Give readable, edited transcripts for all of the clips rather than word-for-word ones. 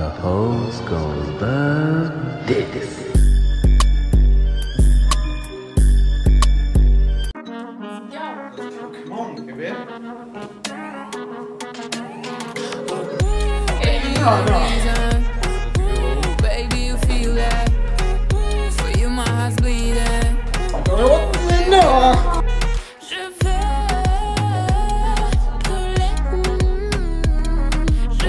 The hoes gon' love this. Come on, a bit. Oh, no. Baby, you feel that. For you, my heart's bleeding. Oh, no. Oh, no.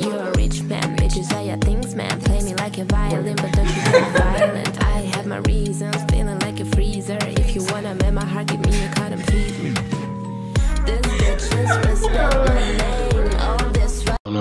You're a rich man, bitches are your things, man. Play me like a violin, but don't you be violent. I have my reasons, feeling like a freezer. If you wanna mend my heart, give me your card and feed me. This bitch is whispering my name, all this right. No,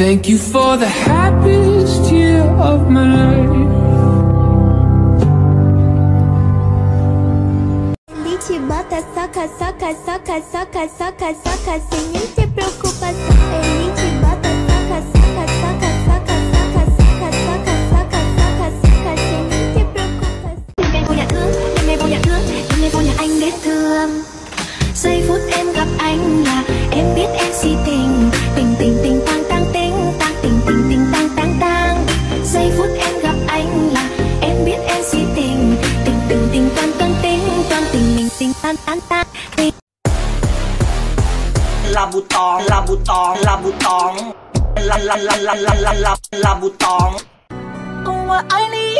Thank you for the happiest year of my life. Личи бата сока сока сока сока сока сока синьте preocupação. Личи бата сока сока сока сока сока сока сока сока сока сока синьте preocupação. Đêm em vô nhà thương, đêm em vô nhà thương, đêm em vô nhà anh để thương. Giây phút em gặp anh là em biết em si tình, tình tình tình tang tang tình. La butong. Oh, what I need.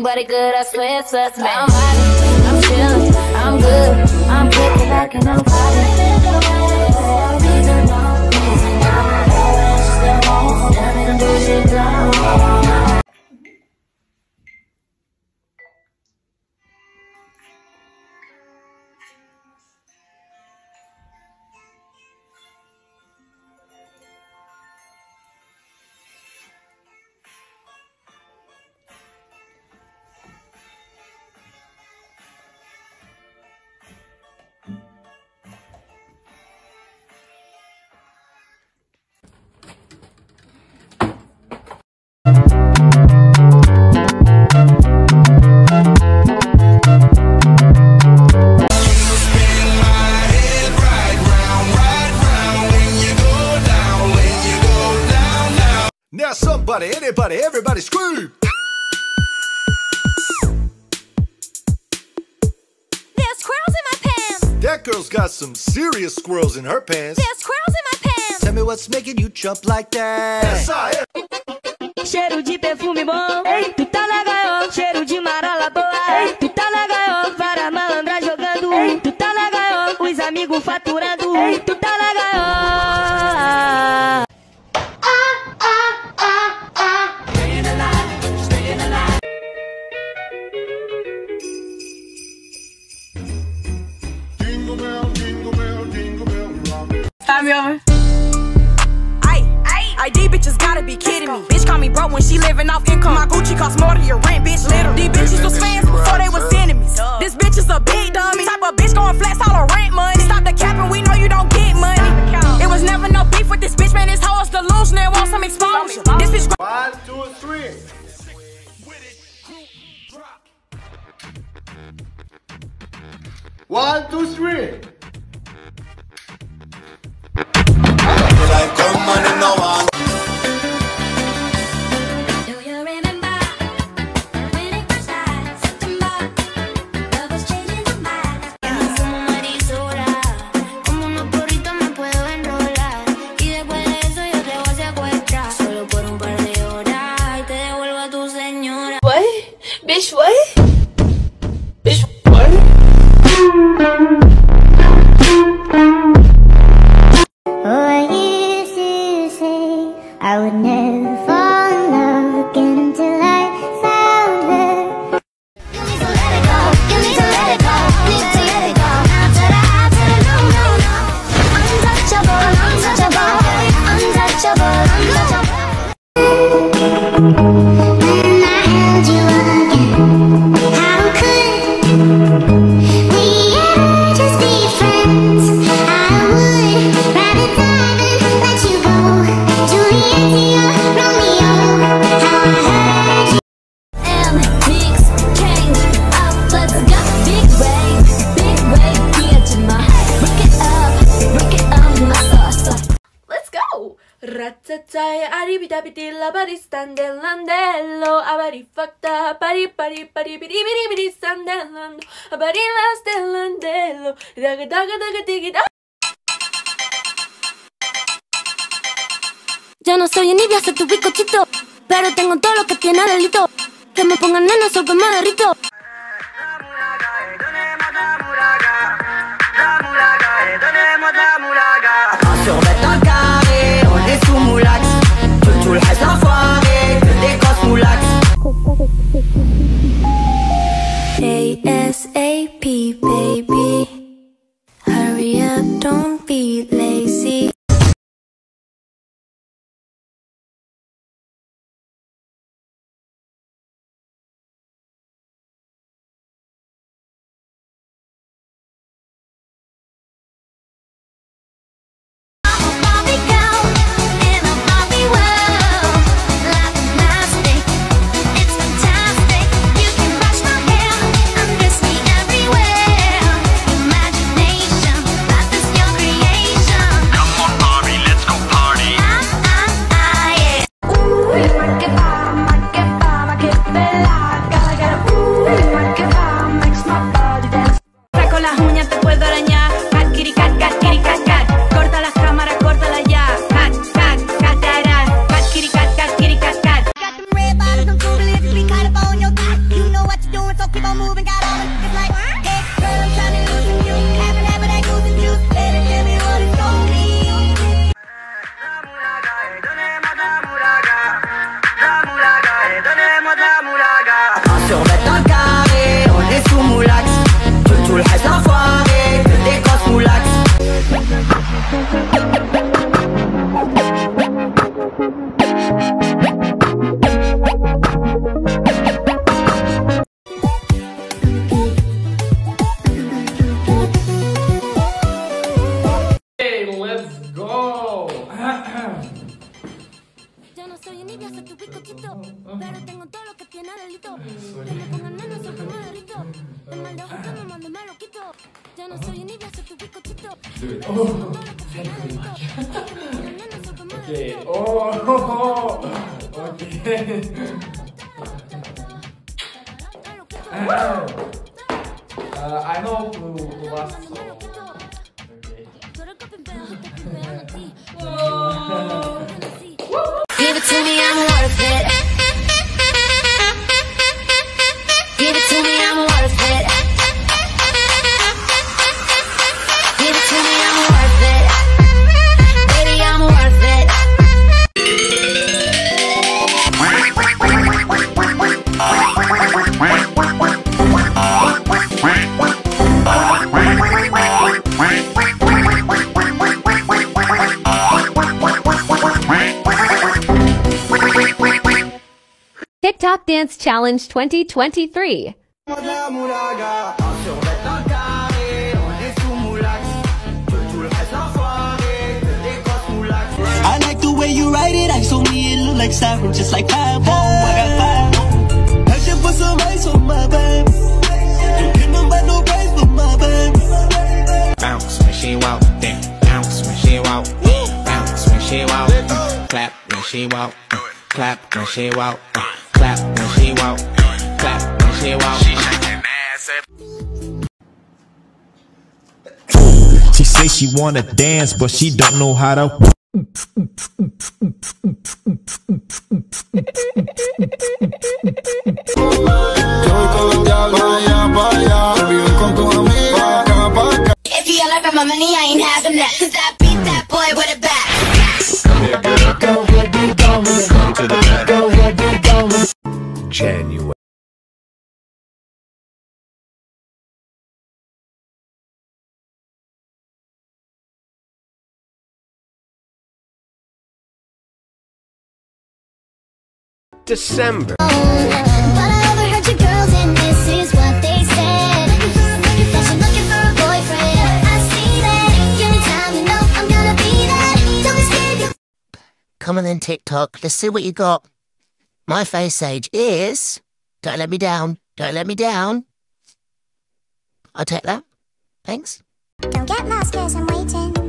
Anybody good, I swear it's us, man. I'm hiding, I'm chilling, I'm good, I'm kicking back and I'm Anybody, everybody scream! There's squirrels in my pants! That girl's got some serious squirrels in her pants. There's squirrels in my pants! Tell me what's making you jump like that. Yes, I am. Cheiro de perfume bom, ei, tu tá legal. Cheiro de marola boa, ei, tu tá legal. Para malandra jogando, ei, tu tá legal. Os amigos faturando, ei, tu tá legal. Bitches gotta be be kidding me. Bitch call me broke when she living off income. My Gucci costs more than your rent, bitch. Little. These bitches was fans before they was enemies. This bitch is a big dummy. Type of bitch going flex all her rent money. Stop the capping, we know you don't get money. It was never no beef with this bitch, man. This hoe is delusional and want some exposure. This bitch. 1, 2, 3. One, two, three. What? Bitch, what? I would never fall in love again until I found her. You need to let it go, you need to let it go, need to let it go. No. Untouchable, untouchable, untouchable. Ratatay, aribitabiti, labari, standel, landello, abari, facta, pari, pari, pari, piri, piri, piri, standelando, abari, lastelandello, daga, daga, daga, digi, daga. Yo no soy Nivea, soy tu bicochito, pero tengo todo lo que tiene Lelito. Que me pongan nenas o que me derrito. ASAP, baby. Hurry up, don't be lazy. Dude, oh, thank you very much. Okay, oh, okay. I know who last song. Okay. Give it to me, I'm worth it. Give it to me, I'm worth it. TikTok Dance Challenge 2023. I like the way you write it, I saw me, it look like siren, just like fireball. I got fire. I should put some ice on my babe. Don't give nobody no praise for my babe. Bounce when she walk, then bounce when she walk, bounce when she walk, clap when she walk, clap when she walk, clap when she walk, clap when she walk. She shake that ass up. She say she wanna dance, but she don't know how to. If you all up my money, I ain't have some that. Cause I beat that boy with a bat. Go ahead, be gone. Go ahead, be gone. January. December. But I overheard your girls and this is what they said. Looking for a boyfriend. I see that. Give me time to know I'm gonna be there. Don't be scared. Come on then, TikTok. Let's see what you got. My face age is... Don't let me down. Don't let me down. I'll take that. Thanks. Don't get lost, 'cause I'm waiting.